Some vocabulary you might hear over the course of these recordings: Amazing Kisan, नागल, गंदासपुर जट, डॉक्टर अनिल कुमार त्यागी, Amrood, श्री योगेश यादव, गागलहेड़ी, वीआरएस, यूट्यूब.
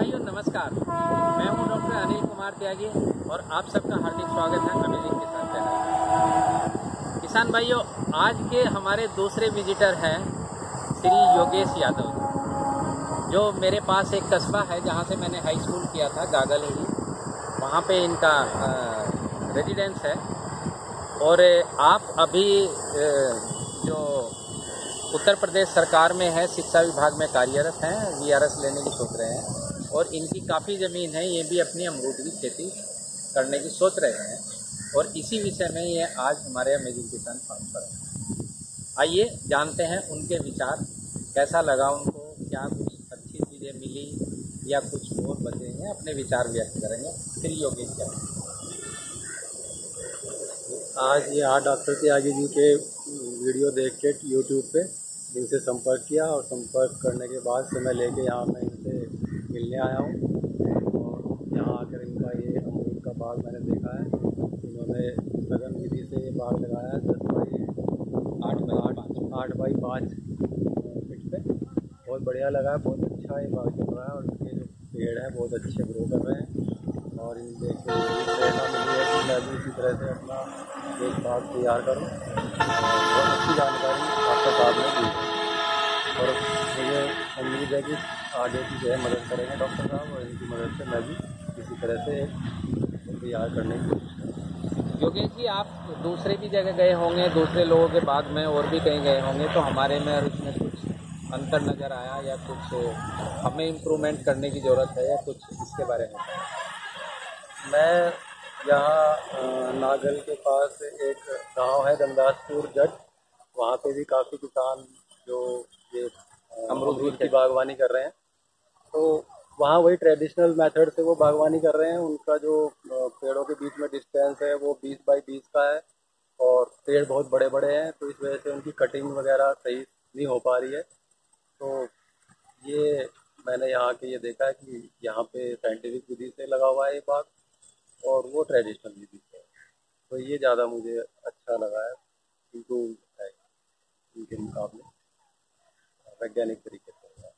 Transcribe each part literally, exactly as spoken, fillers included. भाइयों नमस्कार, मैं हूं डॉक्टर अनिल कुमार त्यागी और आप सबका हार्दिक स्वागत है अमेजिंग किसान चैनल। किसान भाइयों, आज के हमारे दूसरे विजिटर हैं श्री योगेश यादव, जो मेरे पास एक कस्बा है जहां से मैंने हाई स्कूल किया था, गागलहेड़ी। वहां पे इनका रेजिडेंस है और आप अभी जो उत्तर प्रदेश सरकार में है, शिक्षा विभाग में कार्यरत हैं, वी आर एस लेने की सोच रहे हैं और इनकी काफ़ी ज़मीन है, ये भी अपनी अमरूद की खेती करने की सोच रहे हैं और इसी विषय में ये आज हमारे अमेजिंग किसान फार्म पर है। आइए जानते हैं उनके विचार, कैसा लगा उनको, क्या कुछ अच्छी चीज़ें मिली या कुछ और बचे हैं, अपने विचार व्यक्त करेंगे। श्री योगेश यादव, आज यहाँ डॉक्टर त्यागी जी के वीडियो देख के यूट्यूब पे इनसे संपर्क किया और संपर्क करने के बाद से मैं लेके यहाँ मैं इनसे मिलने आया हूँ और यहाँ आकर इनका ये अमरूद का बाग मैंने देखा है। इन्होंने सघन विधि से ये बाग लगाया है, दस बाई आठ बाई आठ आठ बाई पाँच फिट पे, बहुत बढ़िया लगा है, बहुत अच्छा ये बाग चल रहा है और इनके जो पेड़ हैं बहुत अच्छे ग्रो कर रहे हैं और इन देख के प्रेरणा मिली है कि मैं भी इसी तरह से अपना एक बाग तैयार करूँ। बहुत अच्छी जानकारी आपके साथ में दी और मुझे उम्मीद है कि आगे की जो है मदद करेंगे डॉक्टर साहब और इनकी मदद से मैं भी इसी तरह से तैयार करने की कोशिश करूँ। योगेश जी, आप दूसरे भी जगह गए होंगे, दूसरे लोगों के बाग में और भी कहीं गए होंगे, तो हमारे में और इसमें कुछ अंतर नज़र आया या कुछ हमें इम्प्रूवमेंट करने की ज़रूरत है या कुछ इसके बारे में? मैं यहाँ नागल के पास एक गांव है गंदासपुर जट, वहाँ पे भी काफ़ी किसान जो ये अमरूद की बागवानी कर रहे हैं, तो वहाँ वही ट्रेडिशनल मेथड से वो बागवानी कर रहे हैं। उनका जो पेड़ों के बीच में डिस्टेंस है वो बीस बाई बीस का है और पेड़ बहुत बड़े बड़े हैं, तो इस वजह से उनकी कटिंग वगैरह सही नहीं हो पा रही है। तो ये मैंने यहाँ के ये देखा है कि यहाँ पे साइंटिफिक विधि से लगा हुआ है ये बाग और वो ट्रेडिशनल भी दिखते हैं, तो ये ज़्यादा मुझे अच्छा लगा है, इम्प्रूव है इनके मुकाबले वैज्ञानिक तरीके से।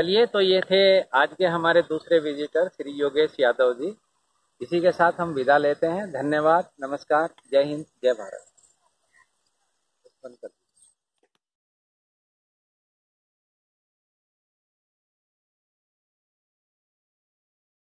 चलिए, तो ये थे आज के हमारे दूसरे विजिटर श्री योगेश यादव जी। इसी के साथ हम विदा लेते हैं। धन्यवाद, नमस्कार, जय हिंद, जय भारत।